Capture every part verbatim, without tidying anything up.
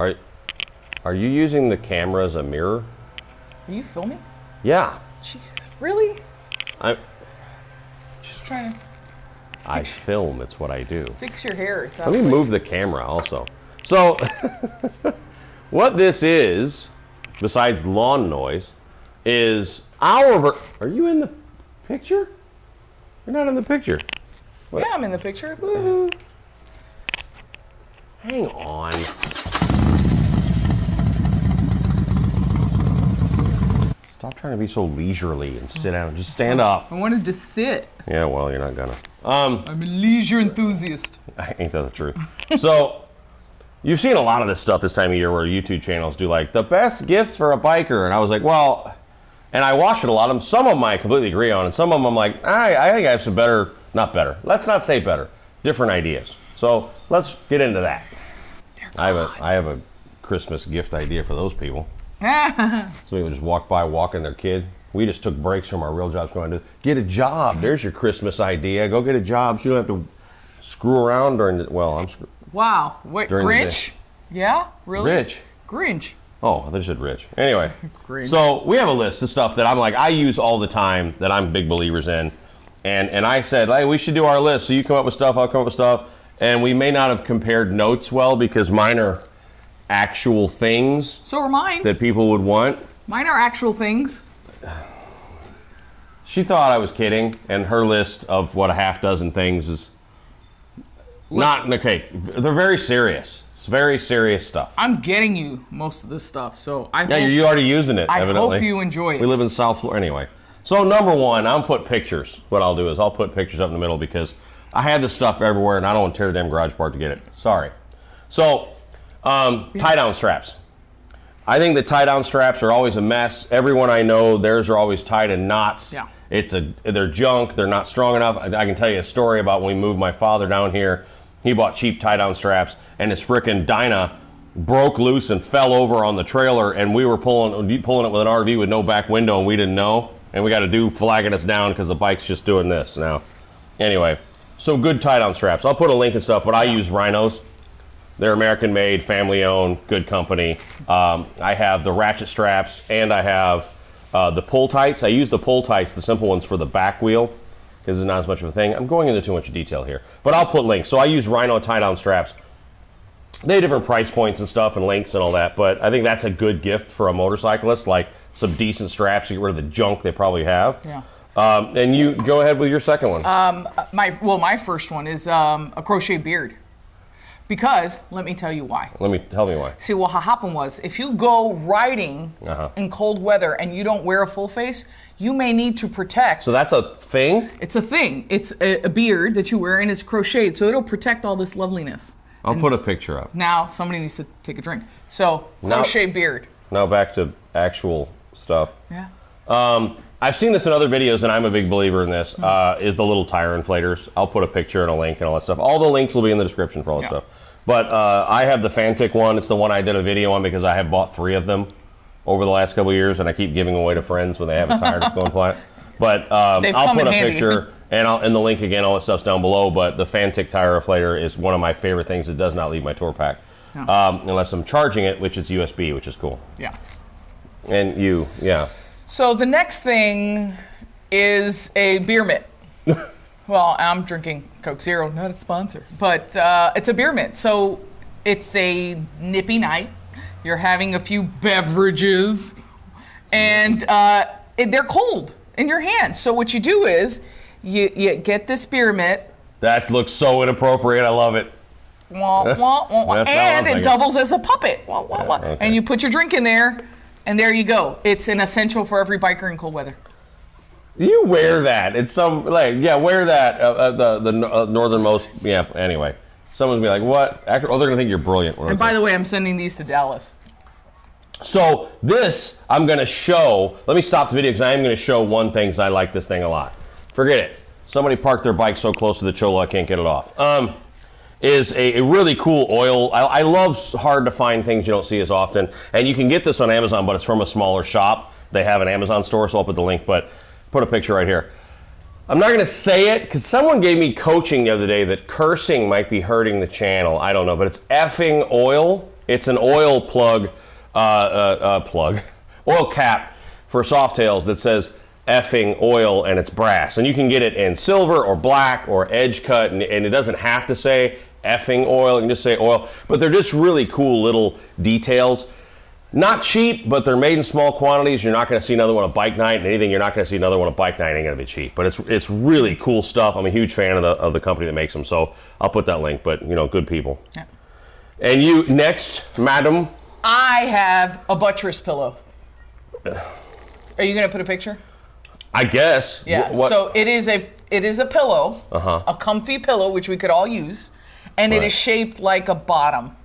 Are, are you using the camera as a mirror? Are you filming? Yeah. Jeez, really? I'm just trying to. I film. It's what I do. Fix your hair. Let me move the camera also. So, what this is, besides lawn noise, is our. Ver Are you in the picture? You're not in the picture. What? Yeah, I'm in the picture. Woohoo! Hang on. Stop trying to be so leisurely and sit down. Just stand up. I wanted to sit. Yeah, well, you're not gonna. Um, I'm a leisure enthusiast. Ain't that the truth? So, you've seen a lot of this stuff this time of year where YouTube channels do like the best gifts for a biker, and I was like, well, and I watched it a lot of them. Some of them I completely agree on, and some of them I'm like, I, I think I have some better, not better. Let's not say better. Different ideas. So let's get into that. I have a I have a Christmas gift idea for those people. Somebody would just walk by walking their kid. We just took breaks from our real jobs going to get a job. There's your Christmas idea. Go get a job. So you don't have to screw around during the, well, I'm screwed. Wow. What, Grinch? Yeah? Really? Rich. Grinch. Oh, I just said rich. Anyway. Grinch. So we have a list of stuff that I'm like, I use all the time that I'm big believers in. And and I said, hey, we should do our list. So you come up with stuff, I'll come up with stuff. And we may not have compared notes well because mine are actual things. So are mine. That people would want. Mine are actual things. She thought I was kidding, and her list of what a half dozen things is not okay. They're very serious. It's very serious stuff. I'm getting you most of this stuff, so I yeah, you're already using it. I evidently. Hope you enjoy it. We live in South Florida anyway. So number one, I'll put pictures. What I'll do is I'll put pictures up in the middle because I have this stuff everywhere, and I don't want to tear the damn garage apart to get it. Sorry. So um, tie down straps. I think the tie-down straps are always a mess. Everyone I know, theirs are always tied in knots. Yeah. It's a, they're junk, they're not strong enough. I, I can tell you a story about when we moved my father down here, he bought cheap tie-down straps, and his frickin' Dyna broke loose and fell over on the trailer, and we were pulling, pulling it with an R V with no back window, and we didn't know, and we got a dude flagging us down because the bike's just doing this now. Anyway, so good tie-down straps. I'll put a link and stuff, but I use Rhinos. They're American-made, family-owned, good company. Um, I have the ratchet straps, and I have uh, the pull tights. I use the pull tights, the simple ones, for the back wheel, because it's not as much of a thing. I'm going into too much detail here, but I'll put links. So I use Rhino tie-down straps. They have different price points and stuff and links and all that, but I think that's a good gift for a motorcyclist, like some decent straps to get rid of the junk they probably have. Yeah. Um, and you go ahead with your second one. Um, my Well, my first one is um, a crochet beard. Because, let me tell you why. Let me, tell me why. See, what happened was, if you go riding uh-huh. in cold weather and you don't wear a full face, you may need to protect. So that's a thing? It's a thing. It's a, a beard that you wear and it's crocheted, so it'll protect all this loveliness. I'll and put a picture up. Now, somebody needs to take a drink. So, crochet now, beard. Now back to actual stuff. Yeah. Um, I've seen this in other videos, and I'm a big believer in this, mm-hmm. uh, is the little tire inflators. I'll put a picture and a link and all that stuff. All the links will be in the description for all that yeah. stuff. But uh, I have the Fantic one. It's the one I did a video on because I have bought three of them over the last couple of years, and I keep giving away to friends when they have a tire that's going flat. But um, I'll put a handy. picture and, I'll, and the link again. All that stuff's down below. But the Fantic tire inflator is one of my favorite things. It does not leave my tour pack no. um, unless I'm charging it, which is U S B, which is cool. Yeah. And you, yeah. So the next thing is a beer mitt. Well, I'm drinking Coke Zero, not a sponsor, but uh, it's a beer mitt. So it's a nippy night. You're having a few beverages, and uh, it, they're cold in your hands. So what you do is you, you get this beer mitt. That looks so inappropriate. I love it. Wah, wah, wah, wah. And it doubles as a puppet. Wah, wah, wah. Yeah, okay. And you put your drink in there. And there you go. It's an essential for every biker in cold weather. You wear that. It's some, like, yeah, wear that. Uh, uh, the the uh, northernmost, yeah, anyway. Someone's going to be like, what? Oh, they're going to think you're brilliant. And by the way, I'm sending these to Dallas. So this, I'm going to show. Let me stop the video because I am going to show one thing because I like this thing a lot. Forget it. Somebody parked their bike so close to the Chola I can't get it off. Um... is a, a really cool oil. I, I love hard to find things you don't see as often. And you can get this on Amazon, but it's from a smaller shop. They have an Amazon store, so I'll put the link, but put a picture right here. I'm not gonna say it, because someone gave me coaching the other day that cursing might be hurting the channel. I don't know, but it's effing oil. It's an oil plug, uh, uh, uh, plug, oil cap for softails that says effing oil, and it's brass. And you can get it in silver or black or edge cut, and, and it doesn't have to say effing oil. You can just say oil. But they're just really cool little details. Not cheap, but they're made in small quantities. You're not going to see another one at bike night, and anything you're not going to see another one at bike night ain't going to be cheap. But it's it's really cool stuff. I'm a huge fan of the of the company that makes them, so I'll put that link. But you know, good people. Yeah. And you next, madam. I have a buttress pillow. Are you going to put a picture? I guess. Yeah. What? So it is a it is a pillow, uh-huh. a comfy pillow, which we could all use, and right. it is shaped like a bottom.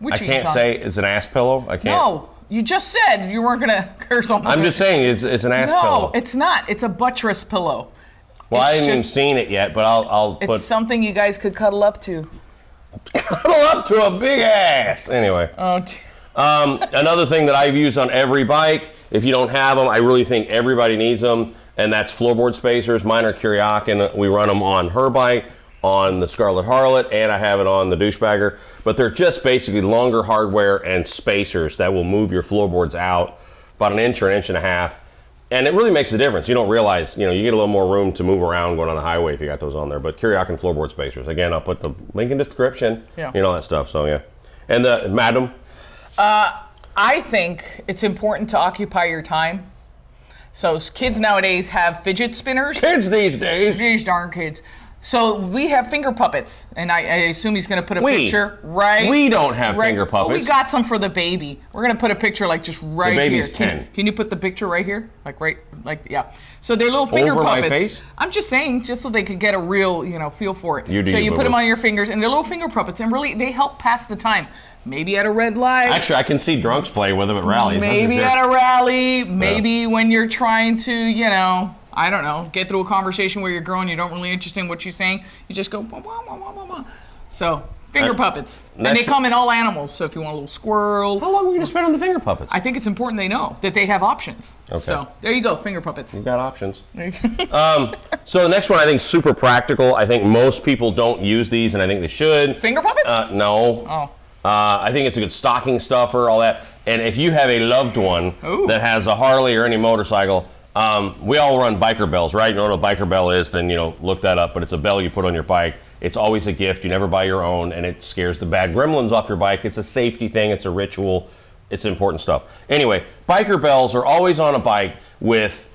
Which I can't say it's an ass pillow. I can't. No, you just said you weren't gonna curse on. I'm just saying it's it's an ass no, pillow. No, it's not. It's a buttress pillow. Well, it's I haven't just, even seen it yet, but I'll I'll. It's put, something you guys could cuddle up to. Cuddle up to a big ass. Anyway. Oh. um, another thing that I've used on every bike. If you don't have them, I really think everybody needs them, and that's floorboard spacers. Mine are Kuryakyn. We run them on her bike, on the Scarlet Harlot, and I have it on the Douchebagger. But they're just basically longer hardware and spacers that will move your floorboards out about an inch or an inch and a half. And it really makes a difference. You don't realize, you know, you get a little more room to move around going on the highway if you got those on there. But Kuryakyn floorboard spacers. Again, I'll put the link in the description. Yeah. You know, that stuff. So, yeah. And the madam? Uh, I think it's important to occupy your time. So kids nowadays have fidget spinners. Kids these days. These darn kids. So we have finger puppets, and I, I assume he's going to put a we, picture right. We don't have right, finger puppets. Well, we got some for the baby. We're going to put a picture like just right the baby's here. Can, ten. Can you put the picture right here, like right, like yeah? So they're little finger Over puppets. My face? I'm just saying, just so they could get a real, you know, feel for it. You do. So you, you put them on your fingers, and they're little finger puppets, and really they help pass the time. Maybe at a red light. Actually, I can see drunks play with them at rallies. Maybe at a rally. Maybe yeah. when you're trying to, you know. I don't know, get through a conversation where you're growing, you don't really interested in what you're saying, you just go, wah, wah, wah, wah, wah, wah. So, finger uh, puppets. And they come in all animals, so if you want a little squirrel. How long are we going to spend on the finger puppets? I think it's important they know that they have options. Okay. So, there you go, finger puppets. You've got options. um, so, the next one I think is super practical. I think most people don't use these, and I think they should. Finger puppets? Uh, no. Oh. Uh, I think it's a good stocking stuffer, all that. And if you have a loved one Ooh. that has a Harley or any motorcycle, Um, we all run biker bells, right? You know what a biker bell is, then, you know, look that up. But it's a bell you put on your bike. It's always a gift. You never buy your own, and it scares the bad gremlins off your bike. It's a safety thing. It's a ritual. It's important stuff. Anyway, biker bells are always on a bike with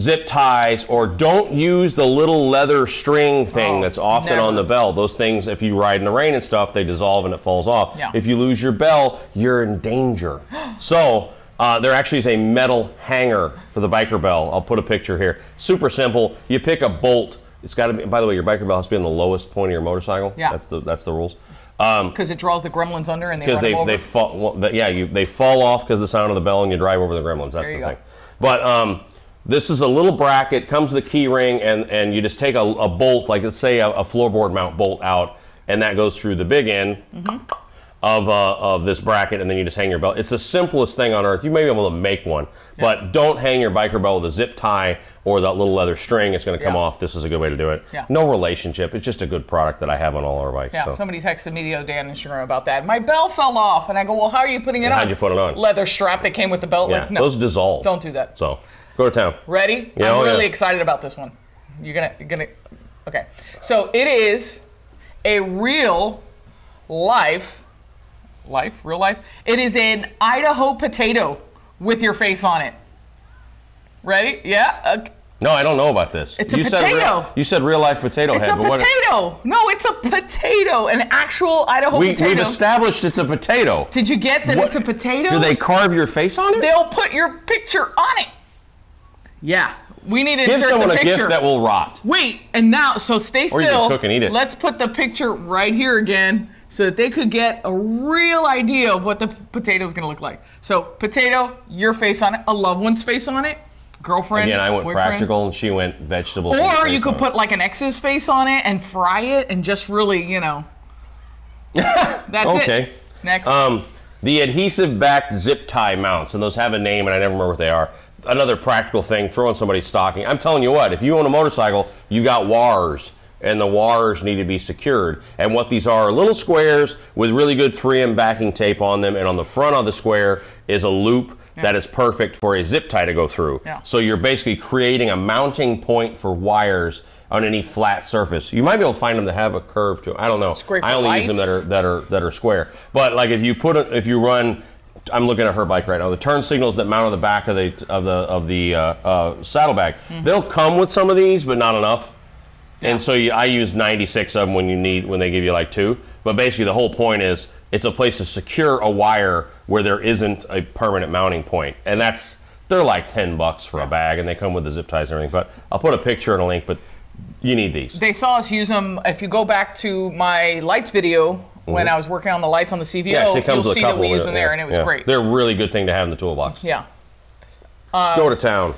zip ties, or don't use the little leather string thing oh, that's often never. on the bell. Those things, if you ride in the rain and stuff, they dissolve and it falls off. Yeah. If you lose your bell, you're in danger. So... Uh, there actually is a metal hanger for the biker bell. I'll put a picture here. Super simple. You pick a bolt. It's got to be, by the way, your biker bell has to be on the lowest point of your motorcycle. Yeah. That's the, that's the rules. Because um, it draws the gremlins under and they run they, over. They fall, well, yeah, you, they fall off because of the sound of the bell and you drive over the gremlins. That's the go. thing. But um, this is a little bracket, comes with a key ring, and, and you just take a, a bolt, like let's say a, a floorboard mount bolt out, and that goes through the big end. Mm-hmm. Of, uh, of this bracket, and then you just hang your belt. It's the simplest thing on earth. You may be able to make one, yeah. but don't hang your biker belt with a zip tie or that little leather string. It's going to come yeah. off. This is a good way to do it. Yeah. No relationship. It's just a good product that I have on all our bikes. Yeah. So. Somebody texted me the other day on Instagram about that. My bell fell off, and I go, well, how are you putting it yeah, on? How'd you put it on? Leather strap that came with the belt. Yeah. Like, no, those dissolve. Don't do that. So go to town. Ready? Yeah, I'm oh, really yeah. excited about this one. You're gonna, you're gonna. Okay. So it is a real life. Life, real life. It is an Idaho potato with your face on it. Ready? Yeah. Okay. No, I don't know about this. It's you a potato. Said real, you said real life potato it's head. It's a but potato. What if... No, it's a potato. An actual Idaho we, potato. We've established it's a potato. Did you get that what? It's a potato? Do they carve your face on it? They'll put your picture on it. Yeah. We need to Give insert the picture. Give someone a gift that will rot. Wait, and now, so stay still. Or you can cook and eat it. Let's put the picture right here again, so that they could get a real idea of what the potato is going to look like. So potato, your face on it, a loved one's face on it, girlfriend, Again, I went boyfriend. practical, and she went vegetables. Or you could put it. like an ex's face on it and fry it and just really, you know, that's okay. it. Next. Um, the adhesive backed zip tie mounts, and those have a name, and I never remember what they are. Another practical thing, throw in somebody's stocking. I'm telling you what, if you own a motorcycle, you got wires. and the wires need to be secured. And what these are are little squares with really good three M backing tape on them, and on the front of the square is a loop yeah. that is perfect for a zip tie to go through. Yeah. So you're basically creating a mounting point for wires on any flat surface. You might be able to find them that have a curve to them. I don't know. I only lights. use them that are that are that are square. But like if you put a, if you run, I'm looking at her bike right now. The turn signals that mount on the back of the of the of the uh, uh, saddlebag, mm-hmm. they'll come with some of these, but not enough. Yeah. And so you, I use ninety-six of them when you need when they give you like two. But basically the whole point is it's a place to secure a wire where there isn't a permanent mounting point, and that's they're like ten bucks for yeah. a bag, and they come with the zip ties and everything. But I'll put a picture and a link, but. You need these. They saw us use them. If you go back to my lights video, mm-hmm. when I was working on the lights on the C V O, yeah, it comes you'll see that we used them there, yeah, and it was yeah. great. They're a really good thing to have in the toolbox. Yeah. Um, go to town.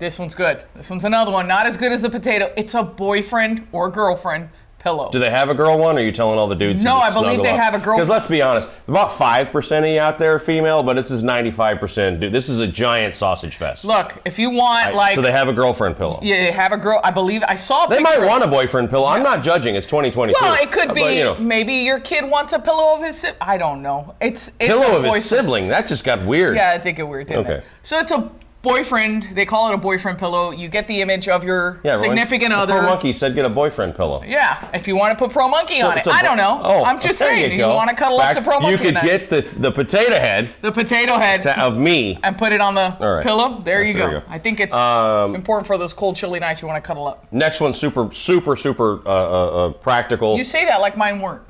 This one's good. This one's another one. Not as good as the potato. It's a boyfriend or girlfriend pillow. Do they have a girl one, or are you telling all the dudes? No, I believe they up? have a girl. Because let's be honest, about five percent of you out there are female, but this is ninety-five percent dude. This is a giant sausage fest. Look, if you want I, like... So they have a girlfriend pillow. Yeah, have a girl... I believe... I saw a They might want a boyfriend pillow. Yeah. I'm not judging. It's twenty twenty-two. Well, it could be. But, you know, maybe your kid wants a pillow of his... Si I don't know. It's, it's Pillow of his sibling. That just got weird. Yeah, it did get weird, didn't okay. it? So it's a... boyfriend, they call it a boyfriend pillow. You get the image of your yeah, significant other. Pro Monkey said get a boyfriend pillow. Yeah, if you want to put Pro Monkey so on it. I don't know. Oh, I'm just okay, saying, you, you want to cuddle Back, up to Pro Monkey. You could get the, the potato head. The potato head. Of me. And put it on the right. pillow. There, yes, you there you go. I think it's um, important for those cold, chilly nights you want to cuddle up. Next one's super, super, super uh, uh, uh, practical. You say that like mine weren't.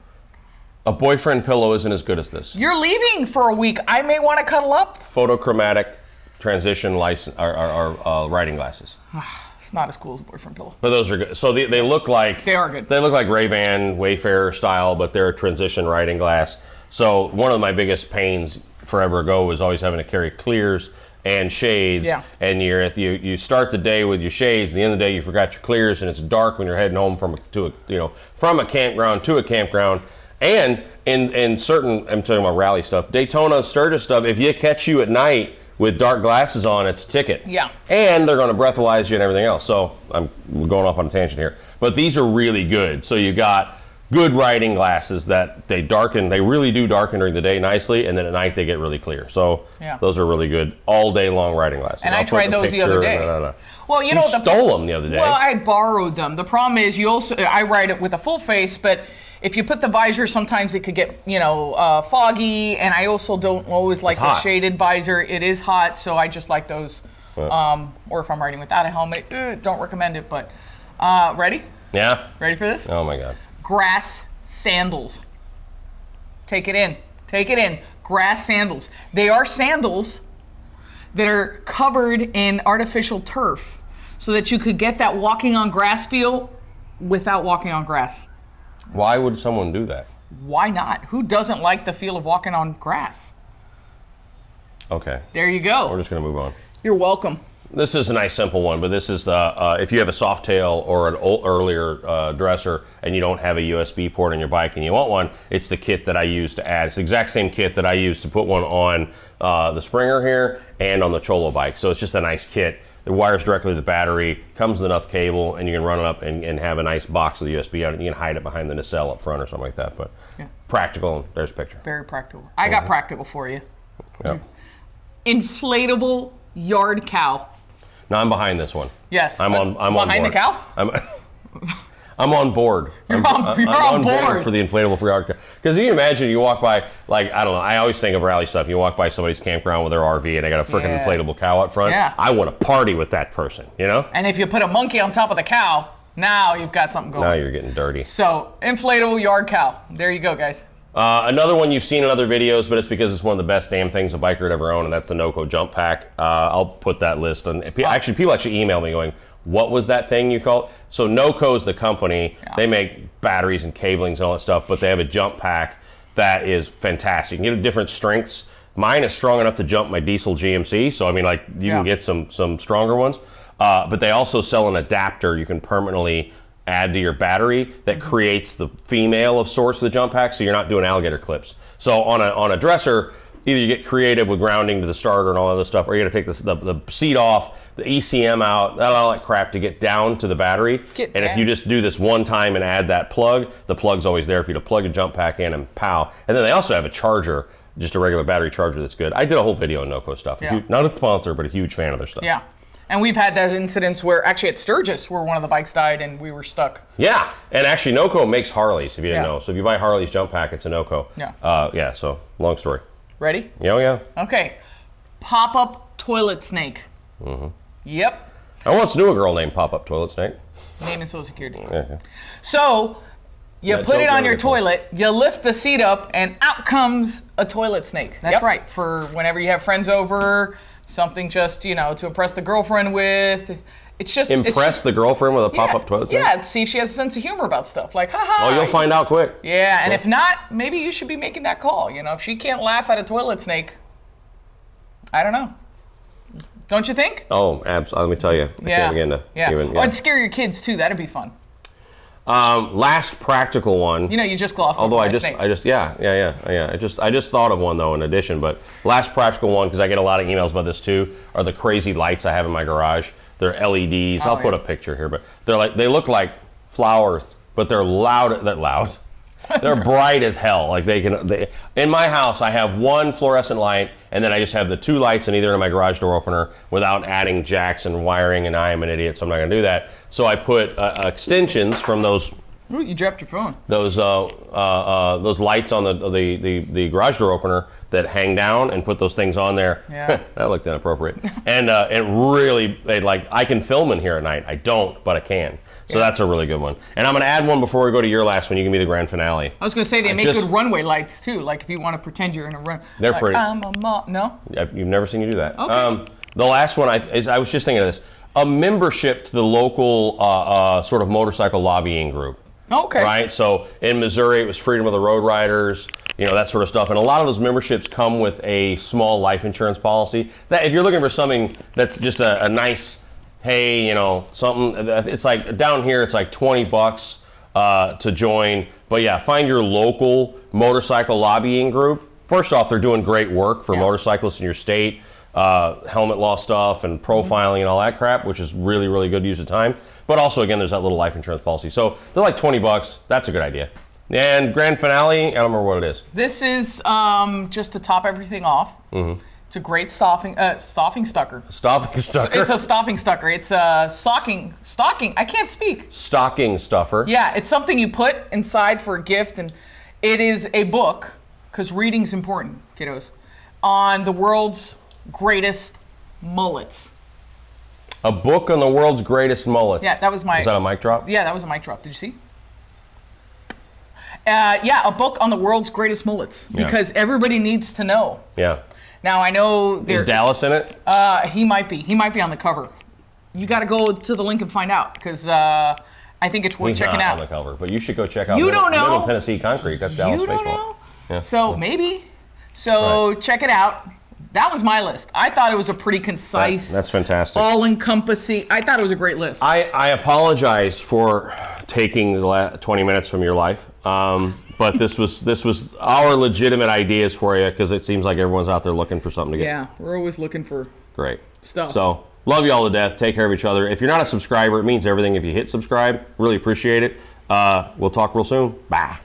A boyfriend pillow isn't as good as this. You're leaving for a week. I may want to cuddle up. Photochromatic. Transition license or, or, or uh, riding glasses. It's not as cool as boyfriend pillow. But those are good. So they, they look like they are good. They look like Ray-Ban Wayfarer style, but they're a transition riding glass. So one of my biggest pains forever ago was always having to carry clears and shades. Yeah. And you're at the, you you start the day with your shades. At the end of the day, you forgot your clears, and it's dark when you're heading home from a, to a you know from a campground to a campground. And in in certain, I'm talking about rally stuff, Daytona, Sturgis stuff. If you catch you at night with dark glasses on, it's a ticket. Yeah. And they're going to breathalyze you and everything else. So I'm going off on a tangent here. But these are really good. So you got good riding glasses that they darken. They really do darken during the day nicely. And then at night, they get really clear. So yeah. those are really good all day long riding glasses. And I'll I tried those picture, the other day. No, no, no. Well, you, you know, the stole them the other day. Well, I borrowed them. The problem is you also, I ride it with a full face, but if you put the visor, sometimes it could get, you know, uh, foggy, and I also don't always like the shaded visor. It is hot, so I just like those. Right. Um, or if I'm riding without a helmet, eh, don't recommend it, but uh, ready? Yeah. Ready for this? Oh, my God. Grass sandals. Take it in. Take it in. Grass sandals. They are sandals that are covered in artificial turf so that you could get that walking on grass feel without walking on grass. Why would someone do that? Why not? Who doesn't like the feel of walking on grass? Okay. There you go. We're just going to move on. You're welcome. This is a nice simple one, but this is uh, uh, if you have a soft tail or an old, earlier uh, dresser and you don't have a U S B port on your bike and you want one, it's the kit that I use to add. It's the exact same kit that I use to put one on uh, the Springer here and on the Cholo bike. So it's just a nice kit. It wires directly to the battery, comes with enough cable, and you can run it up and, and have a nice box with the U S B on it. You can hide it behind the nacelle up front or something like that. But yeah. practical, there's a picture. Very practical. I mm-hmm. got practical for you. Yep. Inflatable yard cow. Now I'm behind this one. Yes. I'm on I'm behind on board. the cow? I'm I'm on board. You're I'm, on, you're I'm on, on board. board for the inflatable free yard cow. Because you can imagine you walk by, like, I don't know, I always think of rally stuff. You walk by somebody's campground with their R V and they got a freaking yeah. inflatable cow out front. Yeah. I want to party with that person, you know? And if you put a monkey on top of the cow, now you've got something going. Now you're getting dirty. So, inflatable yard cow. There you go, guys. Uh, another one you've seen in other videos, but it's because it's one of the best damn things a biker would ever own, and that's the Noco jump pack. Uh, I'll put that list on. Wow. Actually, people actually email me going, what was that thing you called? So Noco's the company. Yeah. They make batteries and cablings and all that stuff, but they have a jump pack that is fantastic. You can get different strengths. Mine is strong enough to jump my diesel G M C, so I mean, like, you yeah. can get some some stronger ones. Uh, but they also sell an adapter you can permanently add to your battery that mm-hmm. creates the female of sorts of the jump pack, so you're not doing alligator clips. So on a on a dresser, either you get creative with grounding to the starter and all that other stuff, or you got to take this, the, the seat off, the E C M out, all that crap to get down to the battery. Get and down. If you just do this one time and add that plug, the plug's always there for you to plug a jump pack in and pow. And then they also have a charger, just a regular battery charger that's good. I did a whole video on Noco stuff. Yeah. Not a sponsor, but a huge fan of their stuff. Yeah. And we've had those incidents where, actually at Sturgis, where one of the bikes died and we were stuck. Yeah, and actually Noco makes Harleys, if you didn't yeah. know. So if you buy Harley's jump pack, it's a Noco. Yeah. Uh, yeah, so long story. Ready? Yeah, yeah. Okay, Pop-Up Toilet Snake. Mm-hmm. Yep. I once knew a girl named Pop-Up Toilet Snake. Name and social security. Yeah. So you yeah, put it on your toilet, point. you lift the seat up, and out comes a toilet snake. That's yep. right, for whenever you have friends over, something just, you know, to impress the girlfriend with. It's just impress it's just, the girlfriend with a pop-up yeah, toilet snake? Yeah, see if she has a sense of humor about stuff. Like, haha. Oh, you'll find out quick. Yeah, and yeah. if not, maybe you should be making that call. You know, if she can't laugh at a toilet snake, I don't know. Don't you think? Oh, absolutely. Let me tell you. I yeah. can't begin to yeah. Even, yeah. Oh, I'd scare your kids too. That'd be fun. Um, last practical one. You know, you just glossed. Although I just, snake. I just, yeah, yeah, yeah, yeah. I just, I just thought of one though. In addition, but last practical one, because I get a lot of emails about this too, are the crazy lights I have in my garage. They're L E Ds. Oh, I'll yeah. put a picture here, but they're like, they look like flowers, but they're loud. That loud. They're bright as hell. Like they can. They, in my house, I have one fluorescent light, and then I just have the two lights in either of my garage door opener without adding jacks and wiring. And I am an idiot, so I'm not going to do that. So I put uh, extensions from those. Ooh, you dropped your phone. Those uh, uh, uh, those lights on the, the the the garage door opener that hang down, and put those things on there. Yeah. That looked inappropriate. And uh, it really it, like I can film in here at night. I don't, but I can. So yeah. that's a really good one. And I'm going to add one before we go to your last one. You can be the grand finale. I was going to say they I make just, good runway lights, too. Like if you want to pretend you're in a run. They're like, pretty. I'm a mo no? I've, you've never seen you do that. Okay. Um, the last one, I, is, I was just thinking of this. A membership to the local uh, uh, sort of motorcycle lobbying group. Okay. Right? So in Missouri, it was Freedom of the Road Riders. You know, that sort of stuff. And a lot of those memberships come with a small life insurance policy. That if you're looking for something that's just a, a nice... hey, you know, something, it's like down here, it's like twenty bucks uh, to join. But yeah, find your local motorcycle lobbying group. First off, they're doing great work for yeah. motorcyclists in your state, uh, helmet law stuff and profiling and all that crap, which is really, really good use of time. But also, again, there's that little life insurance policy. So they're like twenty bucks. That's a good idea. And grand finale, I don't remember what it is. This is um, just to top everything off. Mm-hmm. It's a great stoffing, uh, stoffing stucker. Stoffing stucker? It's a stoffing stucker. It's a stocking, stocking, I can't speak. Stocking stuffer. Yeah, it's something you put inside for a gift, and it is a book, because reading's important, kiddos, on the world's greatest mullets. A book on the world's greatest mullets. Yeah, that was my... Was that a mic drop? Yeah, that was a mic drop. Did you see? Uh, yeah, a book on the world's greatest mullets, because yeah. everybody needs to know. Yeah. Now I know there's Is Dallas in it? Uh, he might be. He might be on the cover. You got to go to the link and find out, because uh, I think it's worth He's checking not out. On the cover, but you should go check out. You Middle, don't know. Middle Tennessee Concrete. That's Dallas. You don't know. Yeah. So yeah. maybe. So right. check it out. That was my list. I thought it was a pretty concise. That, that's fantastic. All-encompassing. I thought it was a great list. I, I apologize for taking the last twenty minutes from your life. Um, But this was this was our legitimate ideas for you, because it seems like everyone's out there looking for something to get. Yeah, we're always looking for great stuff. So love you all to death. Take care of each other. If you're not a subscriber, it means everything. If you hit subscribe, really appreciate it. Uh, we'll talk real soon. Bye.